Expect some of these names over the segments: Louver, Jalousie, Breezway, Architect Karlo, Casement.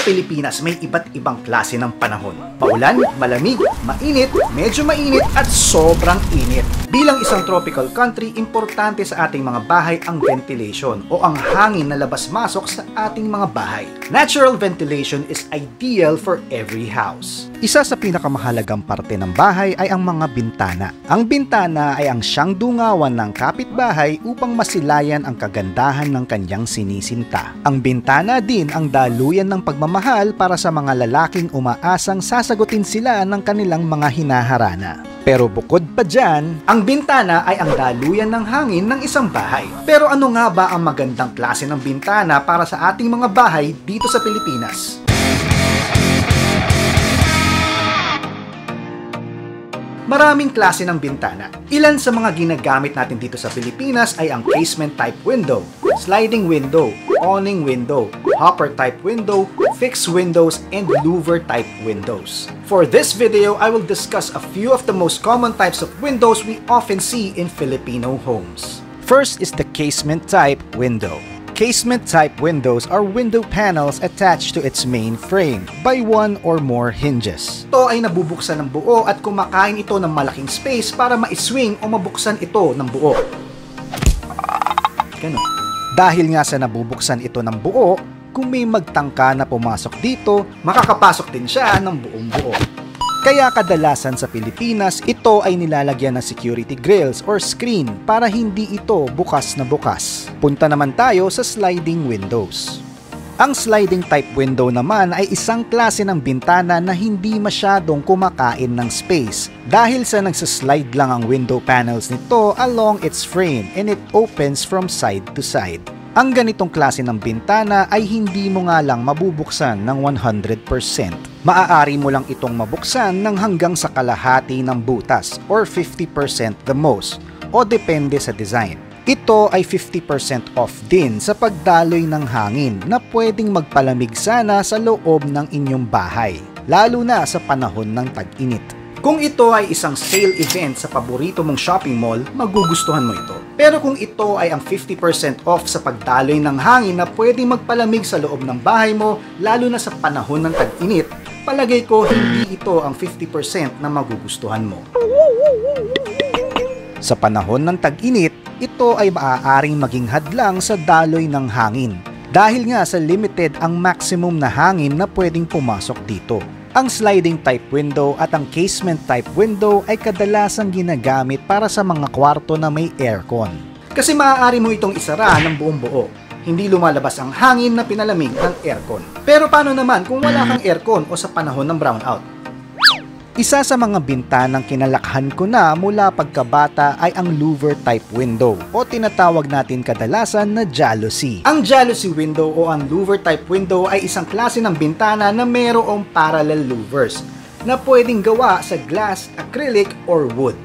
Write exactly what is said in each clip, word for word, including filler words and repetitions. sa Pilipinas may iba't ibang klase ng panahon. Paulan, malamig, mainit, medyo mainit at sobrang init. Bilang isang tropical country, importante sa ating mga bahay ang ventilation o ang hangin na labas-masok sa ating mga bahay. Natural ventilation is ideal for every house. Isa sa pinakamahalagang parte ng bahay ay ang mga bintana. Ang bintana ay ang siyang dungawan ng kapitbahay upang masilayan ang kagandahan ng kanyang sinisinta. Ang bintana din ang daluyan ng pagmamahal para sa mga lalaking umaasang sasagutin sila ng kanilang mga hinaharana. Pero bukod pa dyan, ang bintana ay ang daluyan ng hangin ng isang bahay. Pero ano nga ba ang magandang klase ng bintana para sa ating mga bahay dito sa Pilipinas? Maraming klase ng bintana. Ilan sa mga ginagamit natin dito sa Pilipinas ay ang casement type window, sliding window, awning window, hopper type window, fixed windows, and louver type windows. For this video, I will discuss a few of the most common types of windows we often see in Filipino homes. First is the casement type window. Casement type windows are window panels attached to its main frame by one or more hinges. Ito ay nabubuksan ng buo at kumakain ito ng malaking space para maiswing o mabuksan ito ng buo. Ganun. Dahil nga sa nabubuksan ito ng buo, kung may magtangka na pumasok dito, makakapasok din siya ng buong buo. Kaya kadalasan sa Pilipinas, ito ay nilalagyan ng security grills or screen para hindi ito bukas na bukas. Punta naman tayo sa sliding windows. Ang sliding type window naman ay isang klase ng bintana na hindi masyadong kumakain ng space dahil sa nagsaslide lang ang window panels nito along its frame and it opens from side to side. Ang ganitong klase ng bintana ay hindi mo nga lang mabubuksan ng one hundred percent. Maaari mo lang itong mabuksan ng hanggang sa kalahati ng butas or fifty percent the most o depende sa design. Ito ay fifty percent off din sa pagdaloy ng hangin na pwedeng magpalamig sana sa loob ng inyong bahay, lalo na sa panahon ng tag-init. Kung ito ay isang sale event sa paborito mong shopping mall, magugustuhan mo ito. Pero kung ito ay ang fifty percent off sa pagdaloy ng hangin na pwede magpalamig sa loob ng bahay mo, lalo na sa panahon ng tag-init, palagay ko hindi ito ang fifty percent na magugustuhan mo. Sa panahon ng tag-init, ito ay maaaring maging hadlang sa daloy ng hangin dahil nga sa limited ang maximum na hangin na pwedeng pumasok dito. Ang sliding type window at ang casement type window ay kadalasang ginagamit para sa mga kwarto na may aircon. Kasi maaari mo itong isara ng buong buo. Hindi lumalabas ang hangin na pinalamig ng aircon. Pero paano naman kung wala kang aircon o sa panahon ng brownout? Isa sa mga bintanang kinalakhan ko na mula pagkabata ay ang louver type window o tinatawag natin kadalasan na jalousie. Ang jalousie window o ang louver type window ay isang klase ng bintana na mayroong parallel louvers na pwedeng gawa sa glass, acrylic, or wood.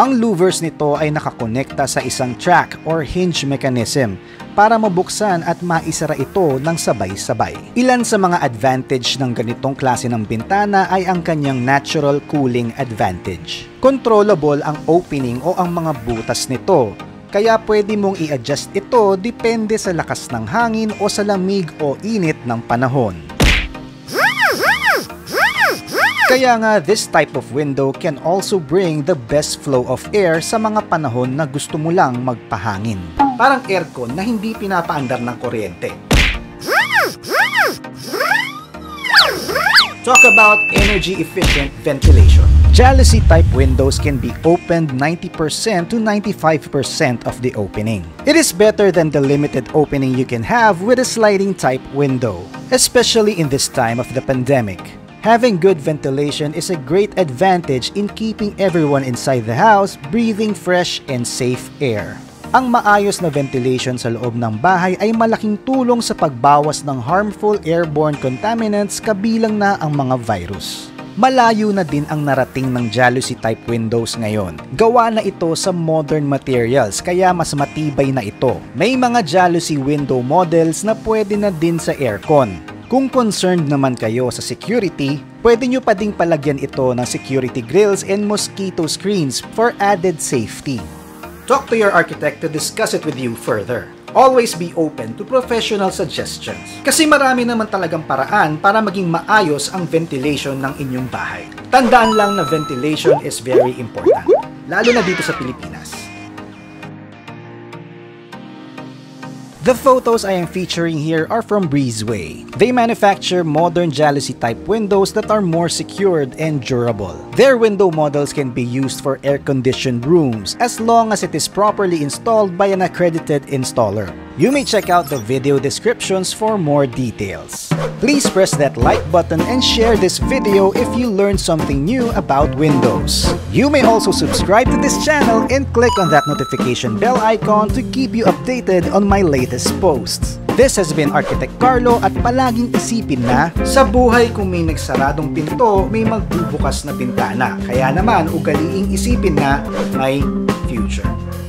Ang louvers nito ay nakakonekta sa isang track or hinge mechanism para mabuksan at maisara ito ng sabay-sabay. Ilan sa mga advantage ng ganitong klase ng bintana ay ang kanyang natural cooling advantage. Controllable ang opening o ang mga butas nito, kaya pwede mong i-adjust ito depende sa lakas ng hangin o sa lamig o init ng panahon. Kaya nga, this type of window can also bring the best flow of air sa mga panahon na gusto mo lang magpahangin. Parang aircon na hindi pinapaandar ng kuryente. Talk about energy efficient ventilation. Jalousie type windows can be opened ninety percent to ninety-five percent of the opening. It is better than the limited opening you can have with a sliding type window, especially in this time of the pandemic. Having good ventilation is a great advantage in keeping everyone inside the house breathing fresh and safe air. Ang maayos na ventilation sa loob ng bahay ay malaking tulong sa pagbawas ng harmful airborne contaminants kabilang na ang mga virus. Malayo na din ang narating ng jalousie type windows ngayon. Gawa na ito sa modern materials kaya mas matibay na ito. May mga jalousie window models na pwede na din sa aircon. Kung concerned naman kayo sa security, pwede nyo pa ding palagyan ito ng security grills and mosquito screens for added safety. Talk to your architect to discuss it with you further. always be open to professional suggestions. Kasi marami naman talagang paraan para maging maayos ang ventilation ng inyong bahay. Tandaan lang na ventilation is very important, lalo na dito sa Pilipinas. The photos I am featuring here are from Breezway. They manufacture modern Jalousie type windows that are more secured and durable. Their window models can be used for air-conditioned rooms as long as it is properly installed by an accredited installer. You may check out the video descriptions for more details. Please press that like button and share this video if you learned something new about windows. You may also subscribe to this channel and click on that notification bell icon to keep you updated on my latest posts. This has been Architect Karlo at palaging isipin na sa buhay kung may nagsaradong pinto, may magbubukas na pintana. Kaya naman ugaliing isipin na may future.